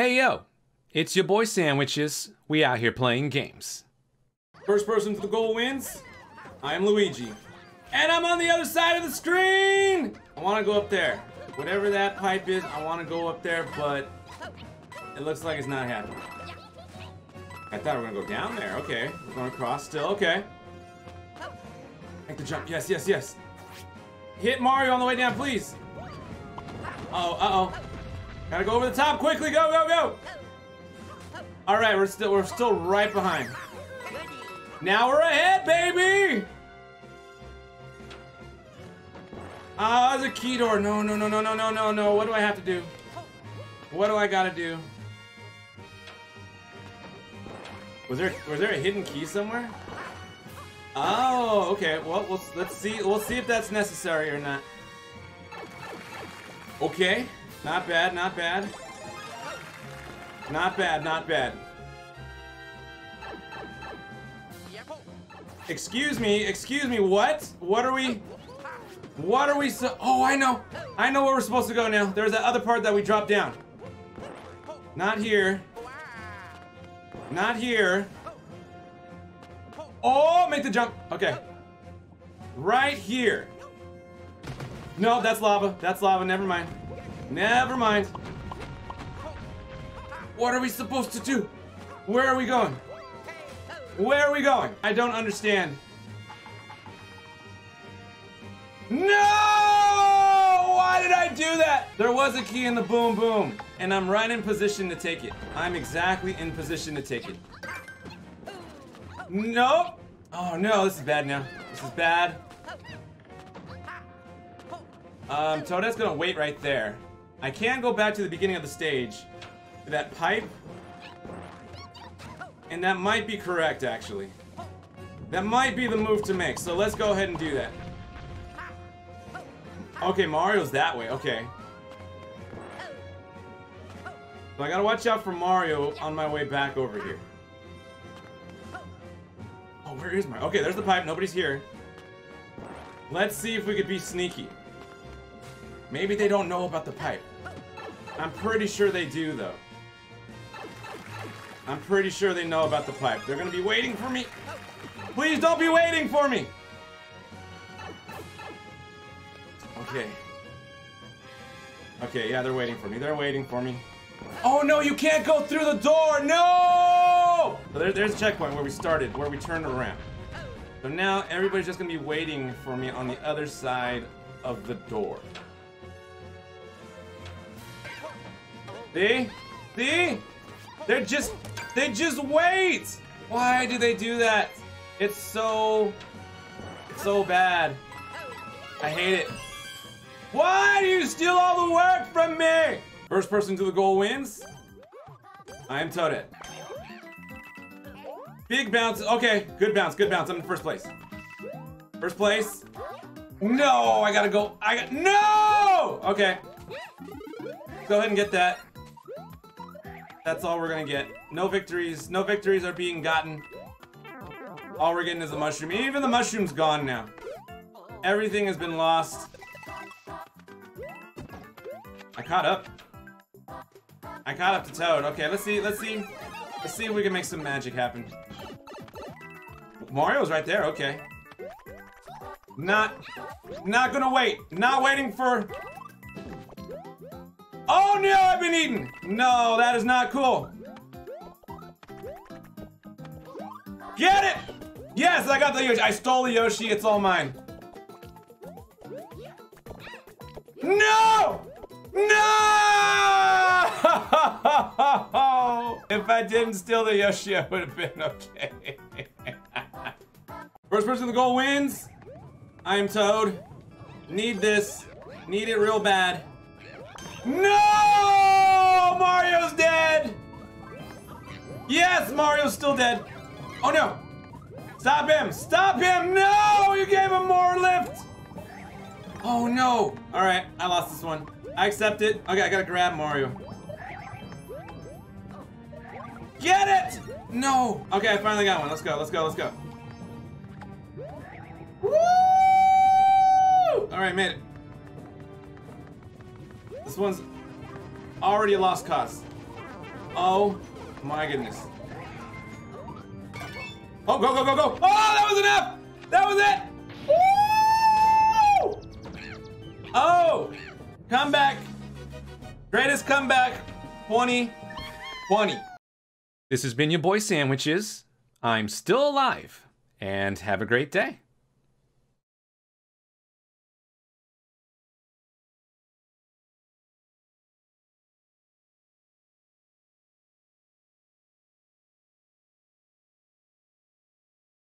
Hey yo, it's your boy Sandwiches. We out here playing games. First person to the goal wins. I'm Luigi. And I'm on the other side of the screen! I wanna go up there. Whatever that pipe is, I wanna go up there, but it looks like it's not happening. I thought we were gonna go down there, okay. We're going across still, okay. Make the jump, yes, yes, yes. Hit Mario on the way down, please. Oh, uh-oh. Gotta go over the top quickly, go, go, go! Alright, we're still right behind. Now we're ahead, baby! Ah, there's a key door. No, no, no, no, no, no, no, no. What do I have to do? What do I gotta do? Was there a hidden key somewhere? Oh, okay. Well, let's see if that's necessary or not. Okay. Not bad, not bad. Not bad, not bad. Excuse me, what? What are we so- Oh, I know! I know where we're supposed to go now. There's that other part that we dropped down. Not here. Not here. Oh, make the jump! Okay. Right here. No, that's lava. That's lava. Never mind. Never mind. What are we supposed to do? Where are we going? Where are we going? I don't understand. No! Why did I do that? There was a key in the boom boom, and I'm right in position to take it. I'm exactly in position to take it. Nope. Oh no, this is bad now. This is bad. Toad's gonna wait right there. I can go back to the beginning of the stage. That pipe. And that might be correct, actually. That might be the move to make, so let's go ahead and do that. Okay, Mario's that way, okay. So I gotta watch out for Mario on my way back over here. Oh, where is Mario? Okay, there's the pipe, nobody's here. Let's see if we could be sneaky. Maybe they don't know about the pipe. I'm pretty sure they do, though. I'm pretty sure they know about the pipe. They're gonna be waiting for me. Please don't be waiting for me! Okay. Okay, yeah, they're waiting for me. They're waiting for me. Oh no, you can't go through the door! No! So there's a checkpoint where we started, where we turned around. So now everybody's just gonna be waiting for me on the other side of the door. See? See? They just wait! Why do they do that? It's so bad. I hate it. Why do you steal all the work from me? First person to the goal wins. I am Toad. Big bounce. Okay, good bounce, good bounce. I'm in first place. First place. No, I gotta go. No! Okay. Go ahead and get that. That's all we're gonna get. No victories. No victories are being gotten. All we're getting is a mushroom. Even the mushroom's gone now. Everything has been lost. I caught up. I caught up to Toad. Okay, let's see. Let's see if we can make some magic happen. Mario's right there, okay. Not gonna wait. Not waiting for... Oh no, I've been eaten! No, that is not cool. Get it! Yes, I got the Yoshi. I stole the Yoshi, it's all mine. No! No! If I didn't steal the Yoshi, I would have been okay. First person to the goal wins. I am Toad. Need this. Need it real bad. No! Mario's dead! Yes, Mario's still dead. Oh no! Stop him! Stop him! No! You gave him more lift! Oh no! Alright, I lost this one. I accept it. Okay, I gotta grab Mario. Get it! No! Okay, I finally got one. Let's go, let's go, let's go. Woo! Alright, made it. This one's already a lost cause. Oh my goodness. Oh, go, go, go, go. Oh, that was enough. That was it. Woo! Oh, comeback. Greatest comeback 2020. This has been your boy Sandwiches. I'm still alive, and have a great day.